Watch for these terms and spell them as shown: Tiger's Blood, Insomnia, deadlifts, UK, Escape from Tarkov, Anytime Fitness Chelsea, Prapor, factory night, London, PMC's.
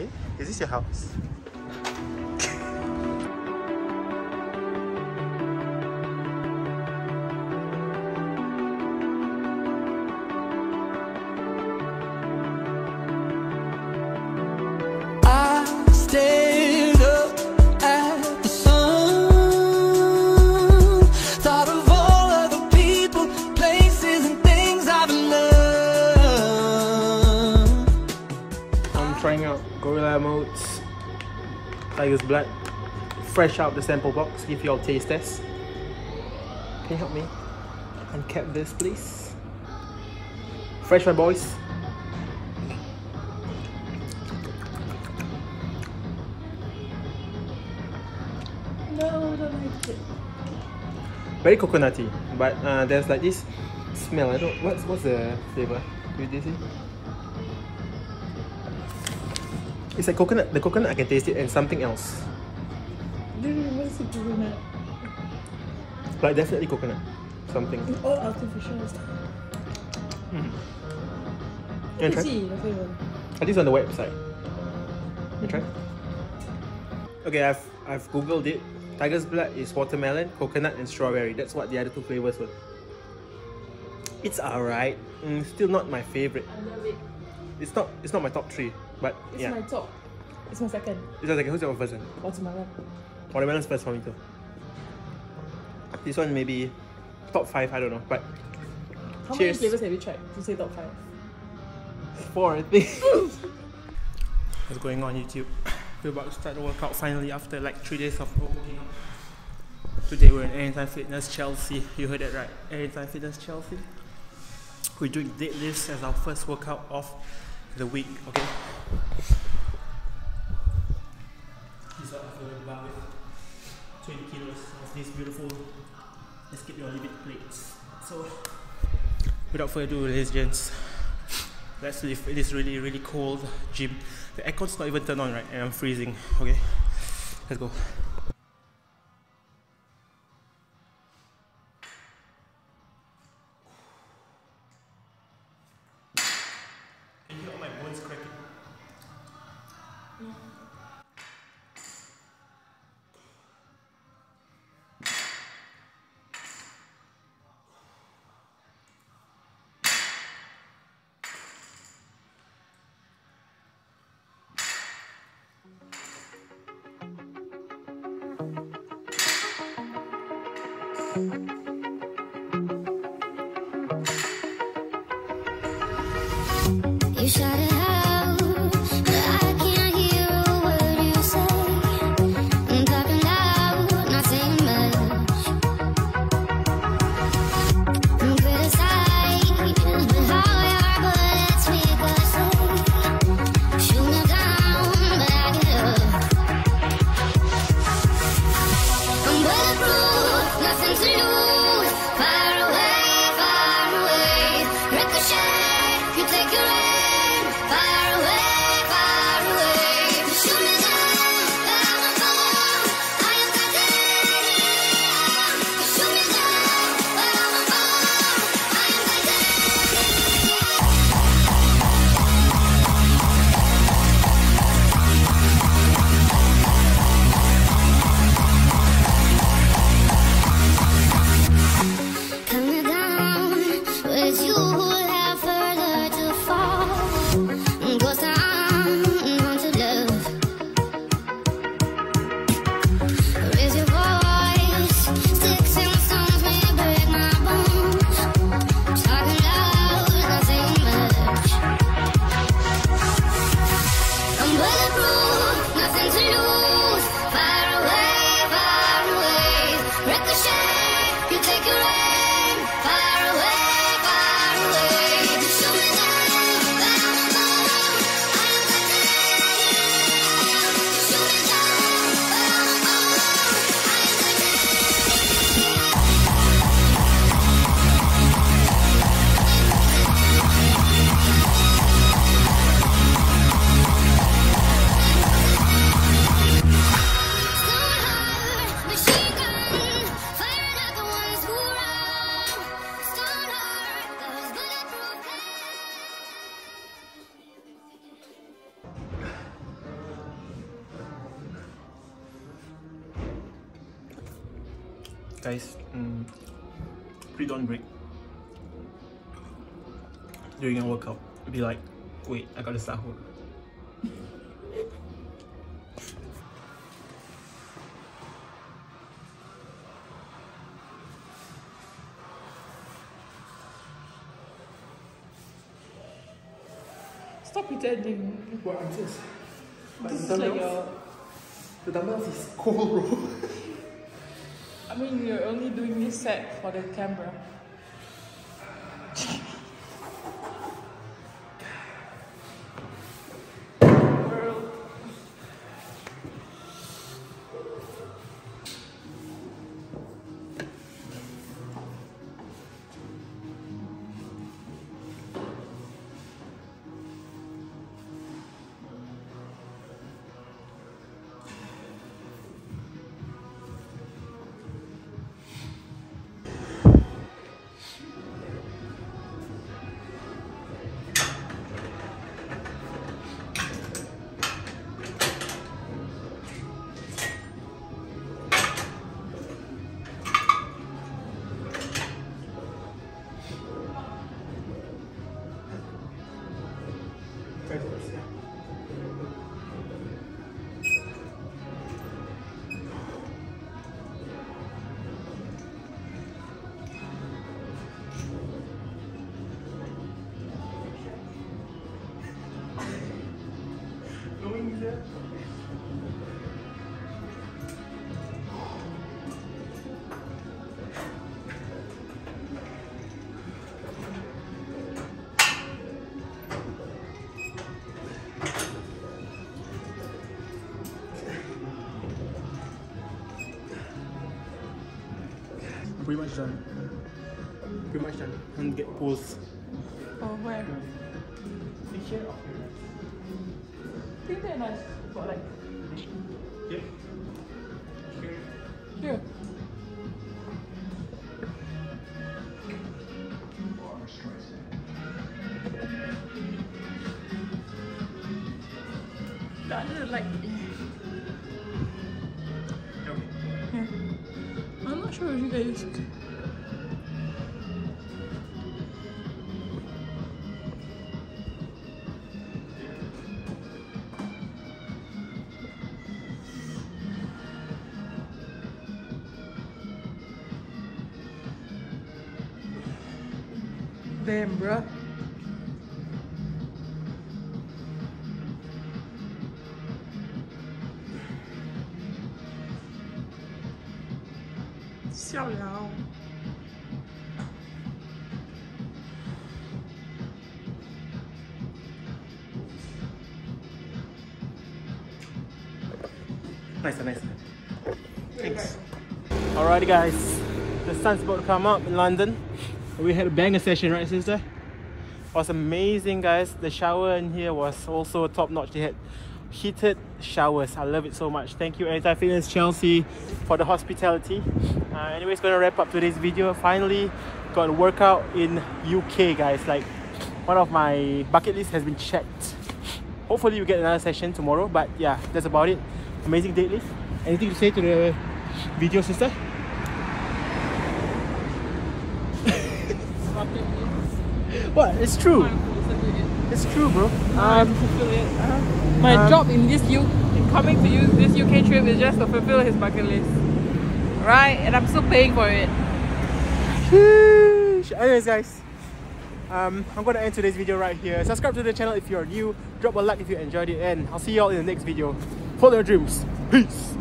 Okay, is this your house? Trying out Gorilla Mode's Tiger's Blood, fresh out the sample box. Give you all taste test. Can you help me uncap this, please? Fresh, my boys. No, don't like it. Very coconutty, but there's like this smell. I don't. What's the flavor? Did you see? It's like coconut. The coconut, I can taste it, and something else. What's the coconut? Like definitely coconut. Something. It's all artificial stuff. Can you try? See the flavor. At least on the website. You try. Okay, I've googled it. Tiger's Blood is watermelon, coconut, and strawberry. That's what the other two flavors were. It's alright. Still not my favorite. I love it. It's not my top three, but it's yeah. It's my top. It's my second. It's my second. Who's your first one? Watermelon. Watermelon's first for me too. This one maybe top 5, I don't know, but how cheers. Many flavours have you tried to say top 5? 4, I think. What's going on YouTube? We're about to start the workout finally after like 3 days of working. Today we're in Anytime Fitness Chelsea. You heard that right. Anytime Fitness Chelsea. We're doing deadlifts as our first workout of the week, okay? These are after about 20 kilos of these beautiful Escape Your Limit plates. So, without further ado, ladies and gents, let's leave. It is really, really cold gym. The aircon's not even turned on, right? And I'm freezing, okay? Let's go. You shot it out, but I can't hear a word you say. I'm talking loud, not saying much. I'm criticized, but how your bullets make us say. Shoot me down, but I get up. I'm bulletproof, nothing to lose. Far away, far away. Ricochet, you take your aim. guys, please don't break during a workout. Be like, wait, I gotta start home. Stop pretending. What is this? This is like your... The dumbbells is cold, bro. I mean, you're only doing this set for the camera. Pretty much done. Pretty much done. And get pulls. Oh, where? Here. I think they're nice, but like... Here. Here. Here. That is like... Sure, you guys. Damn, bruh. Hello. Nice, nice. Thanks. Alrighty, guys. The sun's about to come up in London. We had a banger session, right, sister? It was amazing, guys. The shower in here was also top notch. They had heated showers. I love it so much. Thank you, Anytime Fitness Chelsea, for the hospitality. Anyways, gonna wrap up today's video. Finally got a workout in UK, guys. Like, one of my bucket list has been checked. Hopefully you get another session tomorrow, but yeah, that's about it. Amazing date list. Anything to say to the video, sister? What? It's true. It's true, bro. My job in this this UK trip is just to fulfill his bucket list, right? And I'm still paying for it. Anyways, guys, I'm gonna end today's video right here. Subscribe to the channel if you're new. Drop a like if you enjoyed it, and I'll see y'all in the next video. Follow your dreams. Peace.